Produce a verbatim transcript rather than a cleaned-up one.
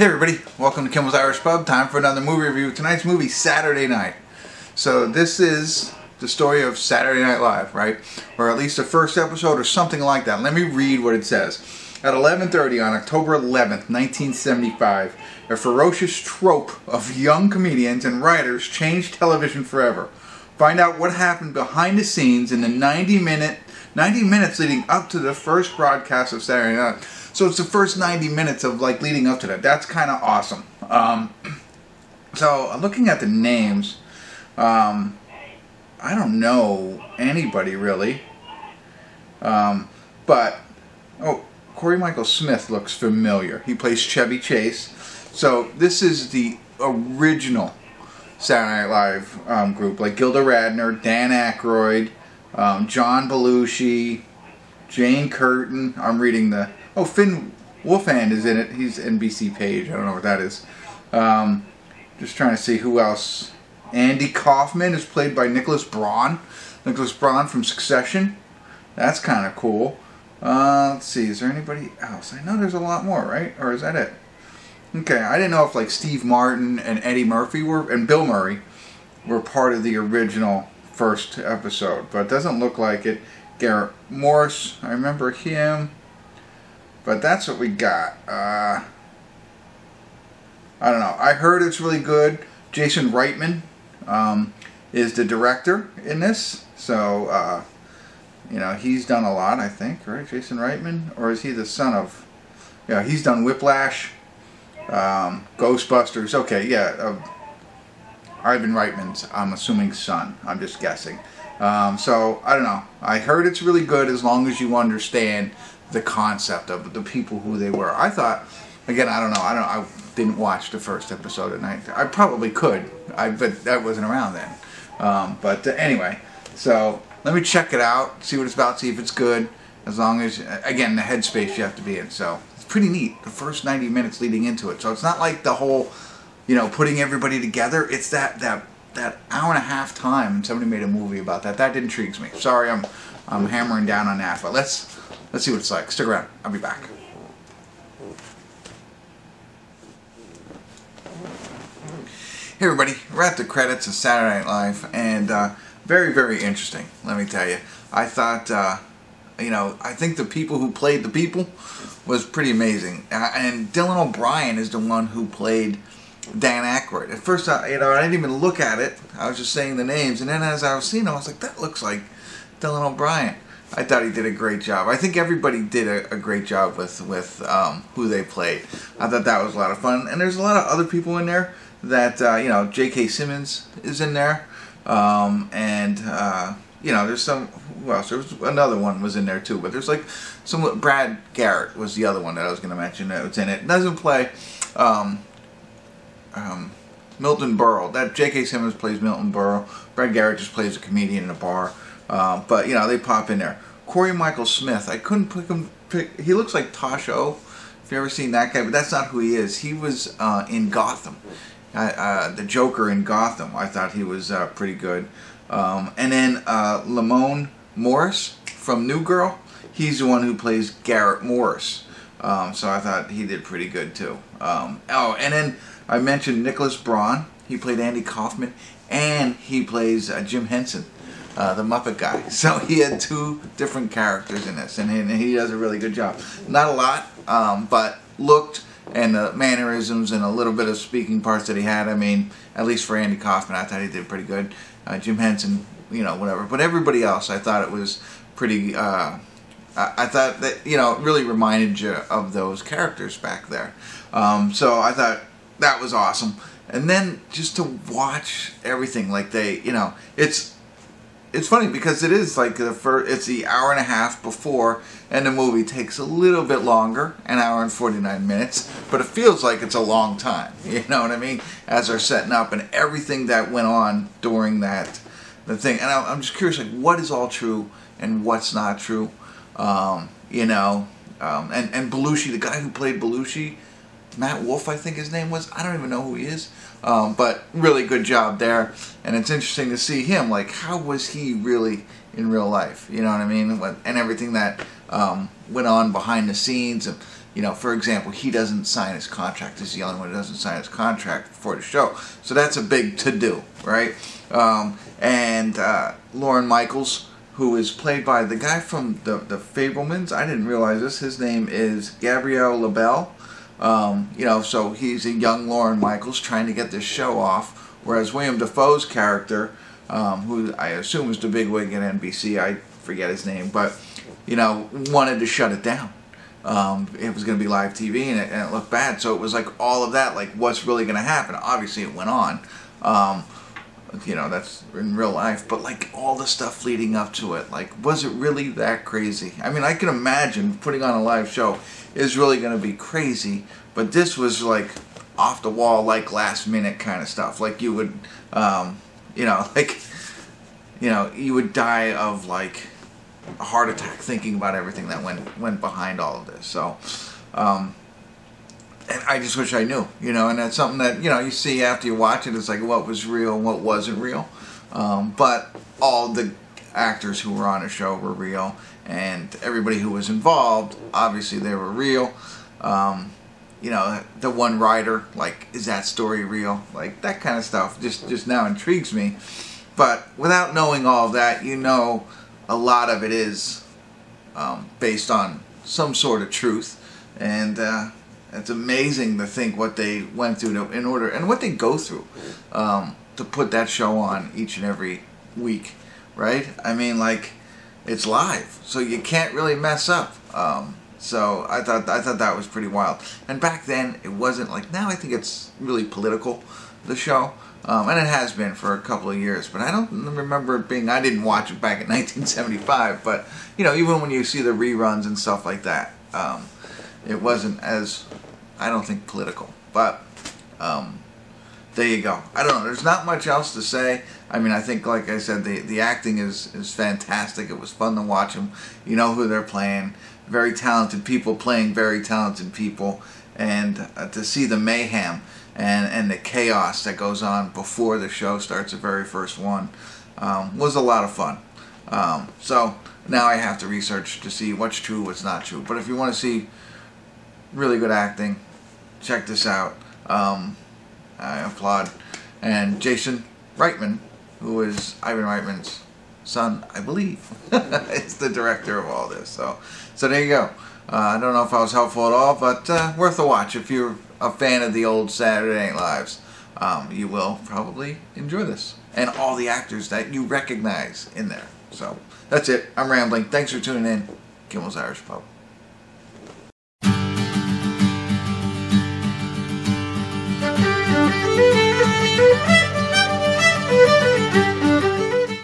Hey everybody, welcome to Kimmel's Irish Pub. Time for another movie review. Tonight's movie, Saturday Night. So this is the story of Saturday Night Live, right? Or at least the first episode or something like that. Let me read what it says. At eleven thirty on October eleventh, nineteen seventy-five, a ferocious trope of young comedians and writers changed television forever. Find out what happened behind the scenes in the ninety minutes leading up to the first broadcast of Saturday Night. So it's the first ninety minutes of like leading up to that. That's kind of awesome. Um, so looking at the names, um, I don't know anybody really. Um, but oh, Cory Michael Smith looks familiar. He plays Chevy Chase. So this is the original Saturday Night Live um, group, like Gilda Radner, Dan Aykroyd, um, John Belushi, Jane Curtin. I'm reading the. Oh, Finn Wolfhard is in it. He's N B C Page. I don't know what that is. Um, just trying to see who else. Andy Kaufman is played by Nicholas Braun. Nicholas Braun from Succession. That's kind of cool. Uh, let's see. Is there anybody else? I know there's a lot more, right? Or is that it? Okay. I didn't know if like Steve Martin and Eddie Murphy were and Bill Murray were part of the original first episode, but it doesn't look like it. Garrett Morris. I remember him. But that's what we got. Uh, I don't know. I heard it's really good. Jason Reitman um, is the director in this. So, uh, you know, he's done a lot, I think. Right, Jason Reitman? Or is he the son of... Yeah, he's done Whiplash, um, Ghostbusters. Okay, yeah. Uh, Ivan Reitman's, I'm assuming, son. I'm just guessing. Um, so, I don't know. I heard it's really good as long as you understand the concept of the people who they were. I thought, again, I don't know, I don't, I didn't watch the first episode at night. I probably could, I, but that wasn't around then. Um, but uh, anyway, so let me check it out, see what it's about, see if it's good, as long as, again, the headspace you have to be in. So it's pretty neat, the first ninety minutes leading into it. So it's not like the whole, you know, putting everybody together. It's that, that, that hour and a half time, and somebody made a movie about that. That intrigues me. Sorry, I'm, I'm hammering down on that, but let's, Let's see what it's like. Stick around. I'll be back. Hey everybody, we're at the credits of Saturday Night Live, and uh, very, very interesting, let me tell you. I thought, uh, you know, I think the people who played the people was pretty amazing. Uh, and Dylan O'Brien is the one who played Dan Aykroyd. At first, I, you know, I didn't even look at it. I was just saying the names, and then as I was seeing them, I was like, that looks like Dylan O'Brien. I thought he did a great job. I think everybody did a, a great job with, with um, who they played. I thought that was a lot of fun. And there's a lot of other people in there that, uh, you know, J K. Simmons is in there. Um, and, uh, you know, there's some, who else? There was another one was in there too. But there's like some, Brad Garrett was the other one that I was going to mention that was in it. It doesn't play um, um, Milton Berle. That J K. Simmons plays Milton Berle. Brad Garrett just plays a comedian in a bar. Uh, but, you know, they pop in there. Cory Michael Smith, I couldn't pick him. Pick, he looks like Tosh O, if you've ever seen that guy, but that's not who he is. He was uh, in Gotham, uh, uh, the Joker in Gotham. I thought he was uh, pretty good. Um, and then uh, Lamorne Morris from New Girl, he's the one who plays Garrett Morris. Um, so I thought he did pretty good, too. Um, oh, and then I mentioned Nicholas Braun. He played Andy Kaufman, and he plays uh, Jim Henson. Uh, the Muppet guy. So he had two different characters in this, and he, and he does a really good job. Not a lot, um, but looked, and the mannerisms and a little bit of speaking parts that he had, I mean, at least for Andy Kaufman, I thought he did pretty good. Uh, Jim Henson, you know, whatever. But everybody else, I thought it was pretty, uh, I, I thought that, you know, it really reminded you of those characters back there. Um, so I thought that was awesome. And then just to watch everything, like they, you know, it's, It's funny because it is like the first, it's the hour and a half before, and the movie takes a little bit longer, an hour and forty-nine minutes, but it feels like it's a long time, you know what I mean, as they're setting up and everything that went on during that the thing. And I'm just curious, like, what is all true and what's not true, um, you know, um, and, and Belushi, the guy who played Belushi, Matt Wolf, I think his name was. I don't even know who he is, um, but really good job there. And it's interesting to see him. Like, how was he really in real life? You know what I mean? And everything that um, went on behind the scenes, and You know, for example, he doesn't sign his contract. He's the only one who doesn't sign his contract before the show. So that's a big to-do, right? Um, and uh, Lorne Michaels, who is played by the guy from the, the Fabelmans. I didn't realize this. His name is Gabriel LaBelle. Um, you know, so he's a young Lorne Michaels trying to get this show off. Whereas William Dafoe's character, um, who I assume is the bigwig at N B C, I forget his name, but, you know, wanted to shut it down. Um, it was going to be live T V and it, and it looked bad, so it was like all of that, like what's really going to happen. Obviously it went on, um, you know, that's in real life, but like all the stuff leading up to it, like was it really that crazy? I mean, I can imagine putting on a live show is really going to be crazy, but this was like off the wall, like last minute kind of stuff, like you would, um, you know, like, you know, you would die of like a heart attack thinking about everything that went went behind all of this. So um, and I just wish I knew, you know, and that's something that, you know, you see after you watch it, it's like what was real and what wasn't real, um, but all the actors who were on the show were real, and everybody who was involved, obviously they were real. Um, you know, the one writer, like, is that story real? Like that kind of stuff just just now intrigues me. But without knowing all of that, you know, a lot of it is um, based on some sort of truth, and uh, it's amazing to think what they went through to, in order, and what they go through um, to put that show on each and every week, right? I mean, like, it's live, so you can't really mess up. Um, so I thought I thought that was pretty wild. And back then, it wasn't like now. I think it's really political, the show. Um, and it has been for a couple of years, but I don't remember it being, I didn't watch it back in nineteen seventy-five, but, you know, even when you see the reruns and stuff like that, um, it wasn't as, I don't think, political, but um, there you go. I don't know, there's not much else to say. I mean, I think, like I said, the, the acting is, is fantastic. It was fun to watch them. You know who they're playing, very talented people playing very talented people, and uh, to see the mayhem And, and the chaos that goes on before the show starts, the very first one, um, was a lot of fun. Um, so now I have to research to see what's true, what's not true. But if you want to see really good acting, check this out. Um, I applaud. And Jason Reitman, who is Ivan Reitman's son, I believe, is the director of all this. So, so there you go. Uh, I don't know if I was helpful at all, but uh, worth a watch. If you're a fan of the old Saturday Night Lives, um, you will probably enjoy this. And all the actors that you recognize in there. So, that's it. I'm rambling. Thanks for tuning in. Kimmel's Irish Pub.